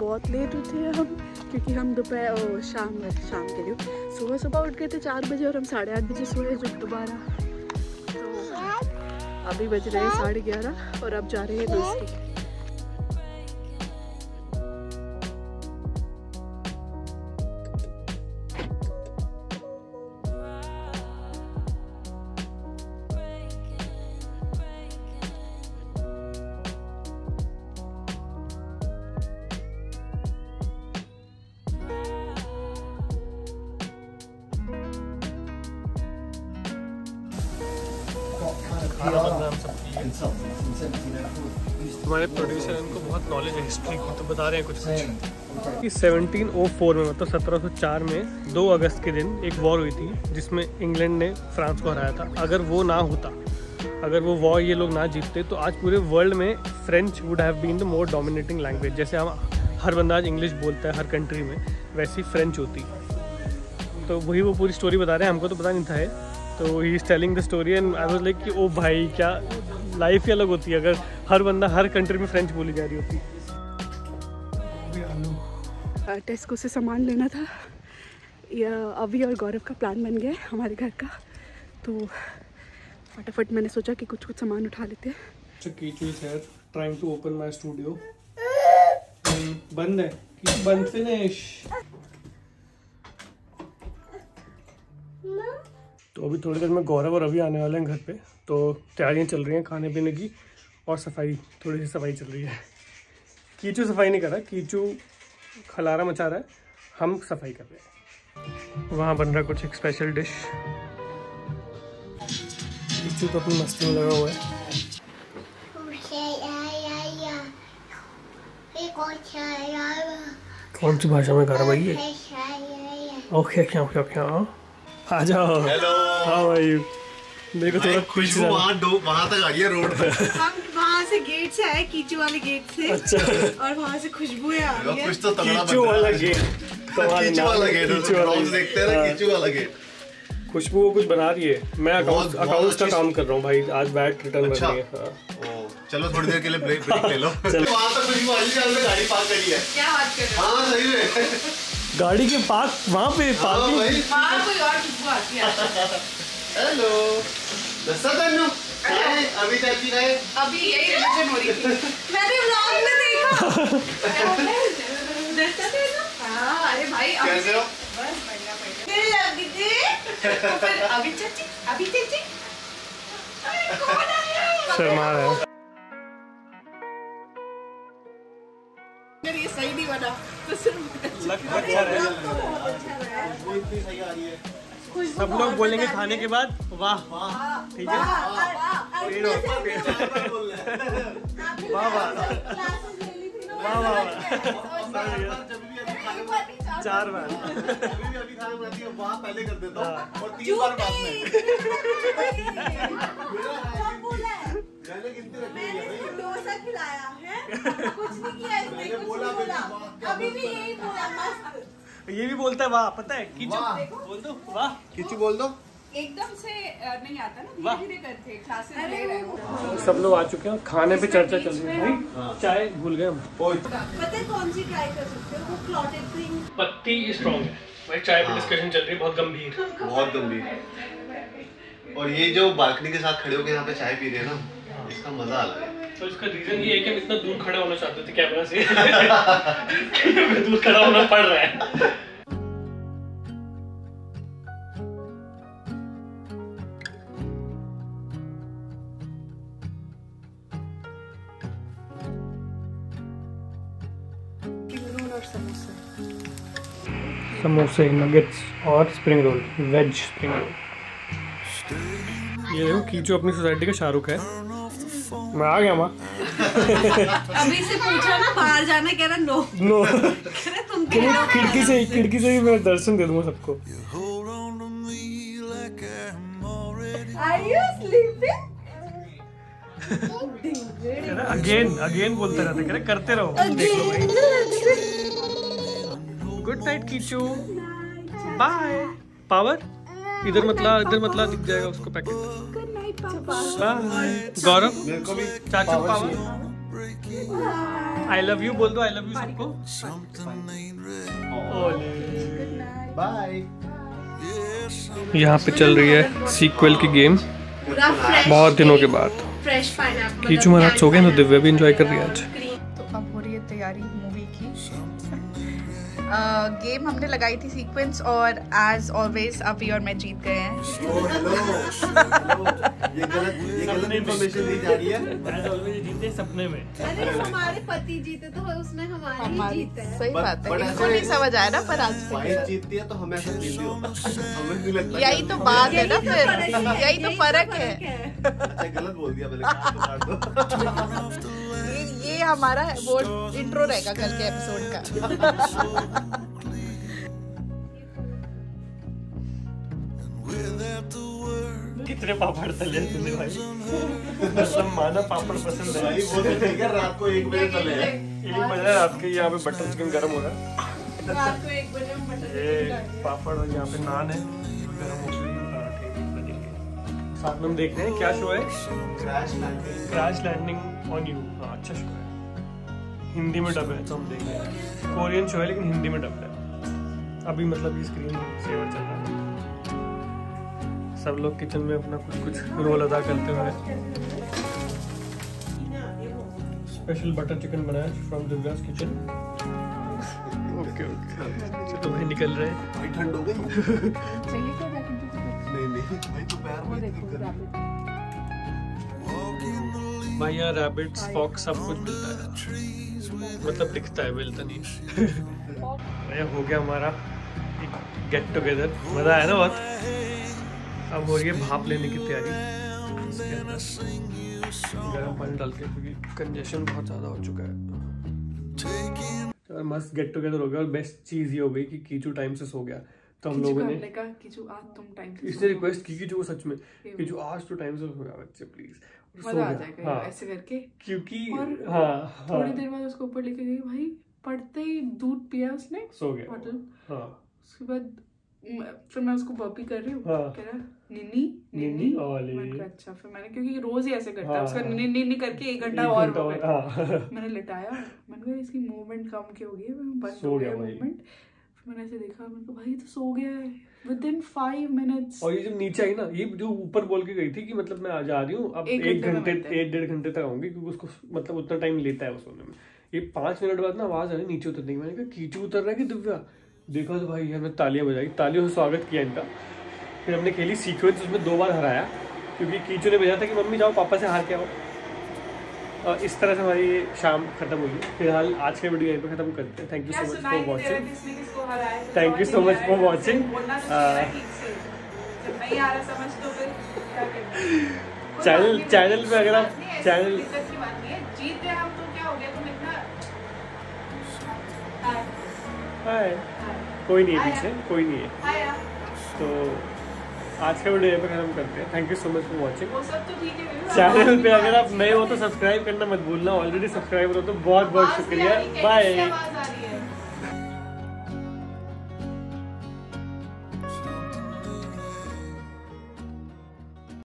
बहुत लेट उठे हम, क्योंकि हम दोपहर शाम के लिए सुबह सुबह उठ गए थे 4 बजे और हम 8:30 बजे सोए फिर दोबारा। तो अभी बज रहे हैं 11:30 और अब जा रहे हैं दोस्ती। हमारे प्रोड्यूसर इनको बहुत नॉलेज है हिस्ट्री की, तो बता रहे हैं कुछ। 1704 में मतलब 1704 में 2 अगस्त के दिन एक वॉर हुई थी जिसमें इंग्लैंड ने फ्रांस को हराया था। अगर वो ना होता, अगर वो वॉर ये लोग ना जीतते तो आज पूरे वर्ल्ड में French would have been the more dominating language. जैसे हम हर बंदा आज इंग्लिश बोलता है हर कंट्री में, वैसी फ्रेंच होती। तो वही वो पूरी स्टोरी बता रहे हैं, हमको तो पता नहीं था है। तो he is telling the story and I was like कि ओ भाई क्या लाइफ ही अलग होती है अगर हर बंदा हर कंट्री में फ्रेंच बोली जा रही होती। टेस्को से सामान लेना था, या अभी और गौरव का प्लान बन गया है हमारे घर का, तो फटाफट मैंने सोचा कि कुछ कुछ सामान उठा लेते हैं। Trying to open my studio, बंद है, बंद फिनिश। तो अभी थोड़ी देर में गौरव और अभी आने वाले हैं घर पे, तो तैयारियाँ चल रही हैं खाने पीने की और सफाई, थोड़ी सी सफाई चल रही है। कीचू सफाई नहीं कर रहा, कीचू खलारा मचा रहा है, हम सफाई कर रहे हैं। वहाँ बन रहा कुछ एक स्पेशल डिश। कीचू तो अपनी मस्ती में लगा हुआ है। कौन सी भाषा में खाना भाई? ओके ओके ओके ओके, आ जाओ। Hello, how are you? मेरे को थोड़ा खुशबू वहाँ तक आ गई है रोड पे। हम वहाँ से गेट से आए, कीचू वाले गेट से। अच्छा। और वहाँ से खुशबू है आ रही है। कुछ तो तगड़ा कीचू वाला गेट, कीचू वाला गेट, ब्लॉग्स देखते हैं ना, कीचू वाला गेट। खुशबू वो कुछ बना रही है, मैं अकाउंट्स का काम कर रहा हूँ भाई, आज बैट रिटर्न बन रही है। चलो थोड़ी देर के लिए ब्रेक ले लो। वहाँ तक खुशबू आज ही गाड़ी पार्क करी है। क्या बात कर रहे हो? हाँ सही है, गाड़ी के पार्क वहाँ पे पार्किंग। कोई और आती है। हेलो, अभी अभी यही रिलेशन हो रही थी। मैंने व्लॉग में देखा। अरे भाई कैसे हो? बस बढ़िया बढ़िया। अभी चाची, अभी चाची शर्मा रहा है। ये सही नहीं बना तो सिर्फ अच्छा रहा है। सब लोग बोलेंगे खाने के बाद वाह वाह, ठीक है वाह वाह वाह 4 बार वाह पहले कर देता हूँ और 3 बार बाद में। मैंने डोसा खिलाया है, कुछ नहीं किया इसने, कुछ बोला अभी भी यही बोला। मस्त ये भी बोलता है वाह, पता है कीचू बोल दो वाह, कीचू बोल दो, एकदम से नहीं आता ना, धीरे करते क्लासेस ले रहे हो। सब लोग आ चुके हैं, खाने पे चर्चा चल रही है, चाय भूल गए हम। पता है कौन सी ट्राई कर सकते हो? वो क्लॉटेड क्रीम पत्ती स्ट्रॉन्ग है भाई। चाय पे डिस्कशन चल रही है बहुत गंभीर, बहुत गंभीर। और ये जो बालकनी के साथ खड़े होकर यहाँ पे चाय पी रहे हैं ना, इसका मजा अलग है। तो इसका रीजन ये है कि हम इतना दूर खड़ा होना चाहते थे कैमरा से। दूर खड़ा होना पड़ रहा है। समोसे, नगेट्स और spring roll, veg spring roll. ये देखो कीचू अपनी सोसाइटी का शाहरुख है। मैं आ गया माँ। अभी से पूछा ना बाहर जाने, कह रहा नो नो। तुम खिड़की से ही मैं दर्शन दे दूंगा सबको। अगेन अगेन बोलते रहते, कह रहे करते रहो। Good night Kichu, bye. Power इधर मतलब, इधर मतलब दिख जाएगा उसको पैकेट। गौरव मेरे को भी चाचू पावर आई लव यू बोल दो, आई लव यू सबको। बाय। यहाँ पे चल रही है सीक्वल की गेम बहुत दिनों के बाद। कीचू महाराज सो गए तो दिव्या भी एंजॉय कर रही है आज। तो अब हो रही है तैयारी मूवी की। गेम हमने लगाई थी सीक्वेंस और एज ऑलवेज अभी और मैं जीत गए हैं। ये गलत इनफॉरमेशन दी जा रही है। एज ऑलवेज जीते सपने में। अरे हमारे पति जीते तो उसने हमारी जीते। सही बात है। इनको नहीं समझ आया ना, पर आज वाइफ जीतती है तो हमें ऐसा जीती हो। हमें भी लगता है। यही तो बात है ना, फिर यही तो फर्क है। अच्छा गलत बोल दिया पहले। ये हमारा वो इंट्रो रहेगा कल के एपिसोड का। कितने पापड़ तले तूने भाई? मतलब माना पापड़ पसंद है भाई, वो तो क्या रात को 1 बजे तले हैं। 1 बजे रात के यहाँ पे बटर चिकन गर्म हो रहा है। रात को 1 बजे में बटर चिकन पापड़ और यहाँ पे नान है गर्म हो रही है। साथ में हम देख रहे हैं क्या शो है, क्रैश लैंडिंग ऑन यू। हाँ अच्छा शो है, हिंदी में डब है तो हम देख रहे हैं। कोरियन शो है लेकिन हिंदी में डब है अभी, मतलब ये स्क्रीन सेवर चल रहा है। सब लोग किचन में अपना कुछ कुछ रोल अदा करते हुए। स्पेशल बटर चिकन बनाया from Divya's kitchen. Okay okay तो भाई निकल रहे हैं। ठंड हो गई भाई, यहाँ रैबिट्स फॉक्स सब कुछ मिलता है, मतलब दिखता है मिलता नहीं। हो गया हमारा एक गेट टुगेदर, मजा आया ना बहुत। अब हो रही है भाप लेने की तैयारी, गर्म पानी डाल के क्योंकि कंजेशन बहुत ज़्यादा हो चुका है। तो मस्त गेट टुगेदर हो गया और बेस्ट चीज़ ये हो गई कि कीचू टाइम से सो गया। तो हम लोगों ने इसने रिक्वेस्ट की कि जो सच में कि जो आज तो टाइम से हो गया बच्चे प्लीज मजा आ जाएगा। हाँ, ऐसे करके क्योंकि हाँ, थोड़ी देर बाद उसको ऊपर लेके गई भाई, पढ़ते ही दूध पिया उसने सो गया बॉटल। हाँ उसके बाद फिर मैं उसको बॉपी कर रही हूँ, कह रहा निनी निनी और अच्छा। फिर मैंने क्योंकि रोज ही ऐसे करता है उसका निनी निनी करके 1 घंटा और मैंने लिटाया। मैंने कहा इसकी मूवमेंट कम की होगी, बंद हो गया मूवमेंट। मैंने ऐसे देखा, मैंने कहा भाई तो सो गया है within 5 minutes। और ये जो नीचे आई ना, ये जो ऊपर बोल के गई थी कि मतलब मैं आ जा रही हूँ अब 1 घंटे 1.5 घंटे तक आऊंगी क्योंकि उसको मतलब उतना टाइम लेता है वो सोने में। ये 5 मिनट बाद ना आवाज आ रही नीचे उतरने की। मैंने कहा कीचू उतर रहा है कि दिव्या? देखा तो भाई हमने तालियां बजाई, तालियों से स्वागत किया इनका। फिर हमने खेली सीक्वेंस, उसमें 2 बार हराया क्योंकि कीचू ने भेजा था कि मम्मी जाओ पापा से हार के आओ। और इस तरह से हमारी शाम खत्म हुई। फिलहाल आज के वीडियो यहीं पे खत्म करते हैं। Thank you so much for watching, thank you so much for watching. Channel पे अगर आप चैनल जीत गए हम तो क्या हो गया, तुम इतना कोई नहीं है पीछे, कोई नहीं है। तो आज का वीडियो यहाँ पे खत्म करते हैं। Thank you so much for watching. Channel पे अगर आप नए हो तो सब्सक्राइब करना मत भूलना, ऑलरेडी सब्सक्राइबर हो तो बहुत बहुत शुक्रिया। बाय।